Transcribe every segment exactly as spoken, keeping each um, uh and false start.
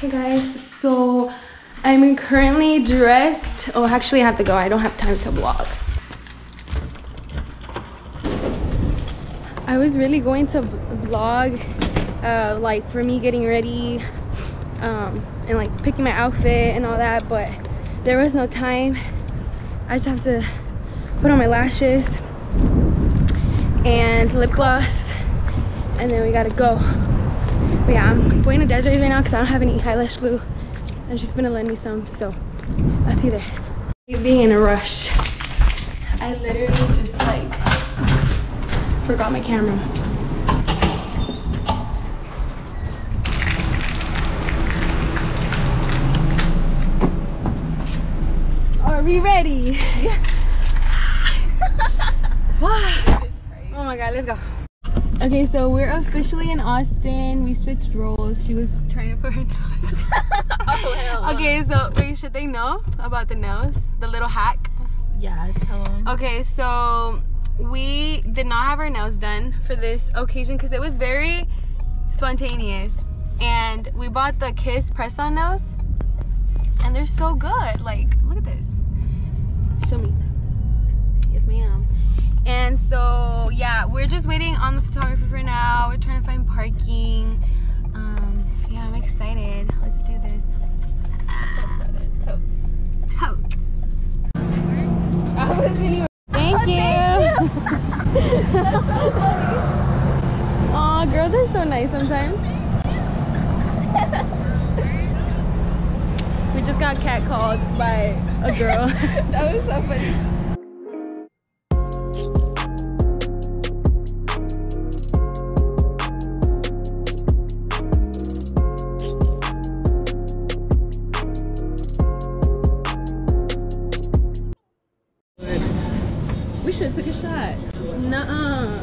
Hey guys, so I'm currently dressed. Oh, actually I have to go. I don't have time to vlog. I was really going to vlog uh, like for me getting ready um, and like picking my outfit and all that, but there was no time. I just have to put on my lashes and lip gloss, and then we gotta go. But yeah, I'm going to Desiree's right now because I don't have any eyelash glue, and she's gonna lend me some, so I'll see you there. Being in a rush, I literally just like forgot my camera. Are we ready? Yeah. Oh my god, let's go. Okay, so we're officially in Austin. We switched roles. She was trying to put her nose. Oh, hell. Okay, so wait, should they know about the nose? The little hack? Yeah, tell them. Okay, so we did not have our nails done for this occasion because it was very spontaneous. And we bought the Kiss press-on nails. And they're so good. Like, look at this. Show me. Yes, ma'am. And so yeah, we're just waiting on the photographer for now. We're trying to find parking. Um yeah, I'm excited. Let's do this. I'm so excited. Totes. Totes. I wasn't even thank oh, you. Thank you. That's so funny. Aw, girls are so nice sometimes. We just got catcalled by a girl. That was so funny. Took a shot. Nuh-uh.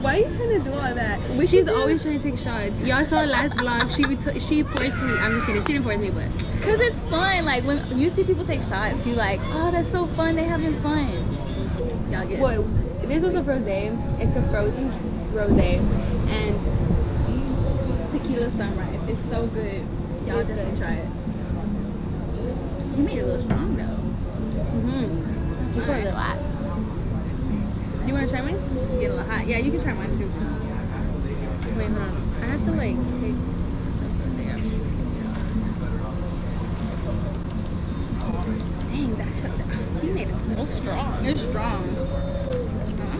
Why are you trying to do all that? We She's always trying to take shots. Y'all saw last vlog. She t she forced me. I'm just kidding. She didn't force me, but because it's fun. Like when you see people take shots, you like, oh, that's so fun. They having fun. Y'all get it. Well, this was a rosé. It's a frozen rosé and tequila sunrise. It's so good. Y'all definitely try it. You made it a little strong though. Mm-hmm. You poured it a lot. You want to try mine? Get a little hot. Yeah, you can try mine too. Wait, hold on. I have to like take. Dang, that shot. He made it so strong. It's strong.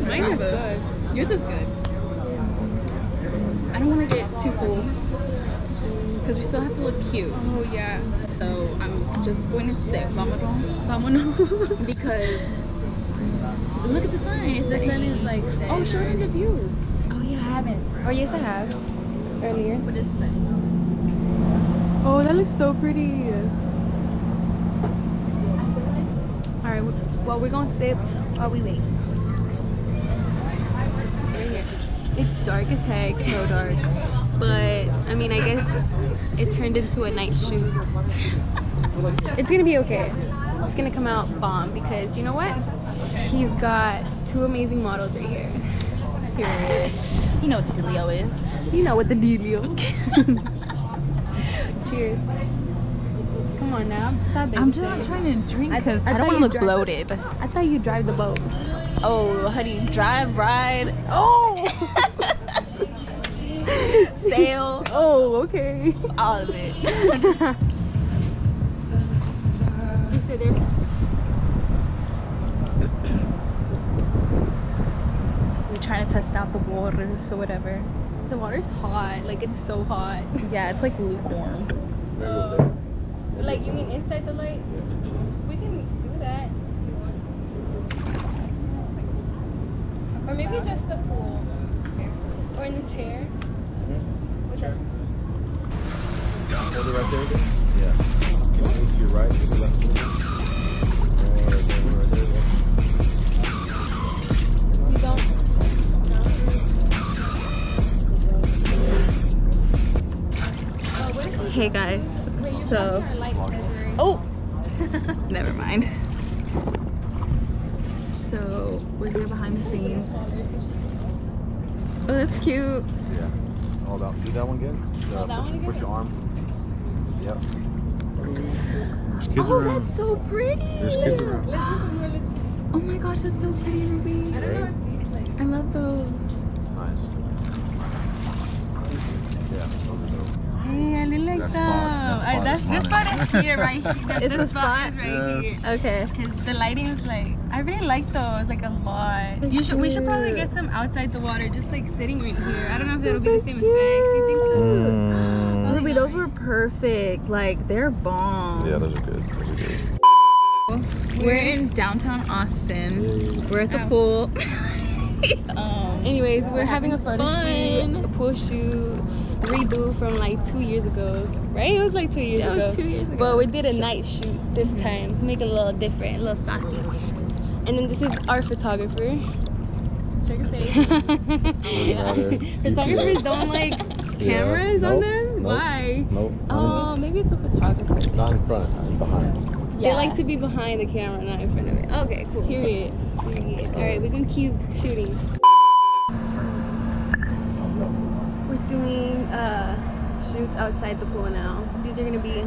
Mine is good. Yours is good. I don't want to get too full because we still have to look cute. Oh yeah. So I'm just going to say vámonos, vámonos, because. Look at the sign. It's the sun is like setting. Oh, show me the view. Oh yeah, I haven't. Oh yes, I have. Earlier. What is that? Oh, that looks so pretty. All right. Well, we're gonna sit while we wait. It's dark as heck. So dark. But I mean, I guess it turned into a night shoot. It's gonna be okay. It's gonna come out bomb because you know what? He's got two amazing models right here. Period. You know what the dealio is. You know what the dealio. Cheers. Come on now. Stop it. I'm just not trying to drink because I, I, I don't want to look bloated. The, I thought you drive the boat. Oh, honey, drive, ride. Oh. Sail. Oh, okay. All of it. You sit there. Trying to test out the water, so whatever. The water's hot, like it's so hot. Yeah, it's like lukewarm. Uh, like you mean inside the light? We can do that. Or maybe just the pool. Or in the chair. Which one? Hold it right there. Yeah. You want to move to your right, to the left. Or there, right there. Hey guys, wait, so oh, never mind. So we're here behind the scenes. Oh, that's cute. Yeah. Hold out. Do that one again. Hold that one again. Put your arm. Yep. There's kids oh, around. That's so pretty. There's kids around. Oh my gosh, that's so pretty, Ruby. I don't know these like. I love those. Nice. Yeah, hey, I like that. That's, I, that's this spot is here, right here. It's this spot is right yes. here. Okay. Because the lighting is like, I really like those, like a lot. That's you should, cute. We should probably get some outside the water, just like sitting right here. I don't know if that'll be so the same cute. Effect. Do you think so? Mm. Oh, Ruby, those were perfect. Like they're bomb. Yeah, those are good. Those are good. We're in downtown Austin. We're at the Ow. Pool. um, Anyways, we're having a photo fun. shoot, a pool shoot, redo from like two years ago. Right? It was like two years that ago. Was two years ago. But we did a night shoot this mm -hmm. time. Make it a little different, a little saucy. And then this is our photographer. Check your face. yeah. Photographers don't like cameras yeah. nope. on them? Nope. Why? Nope. Oh, maybe it's a photographer. Not in front, behind. Yeah. They like to be behind the camera, not in front of it. Okay, cool. Period. Period. All right, we're gonna keep shooting. We're doing uh, shoots outside the pool now. These are gonna be.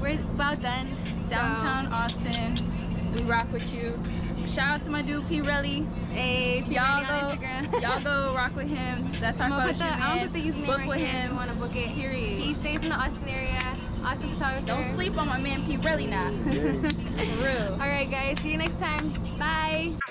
We're about done. Downtown so, Austin. We rock with you. Shout out to my dude P. Reli. Hey, y'all go, y'all go rock with him. That's I'm our photo shoot. I'm gonna put the username book right with him. If you wanna book it. Period. He stays in the Austin area. Austin photographer. Don't sleep on my man P. Reli now. For real. All right, guys. See you next time. Bye.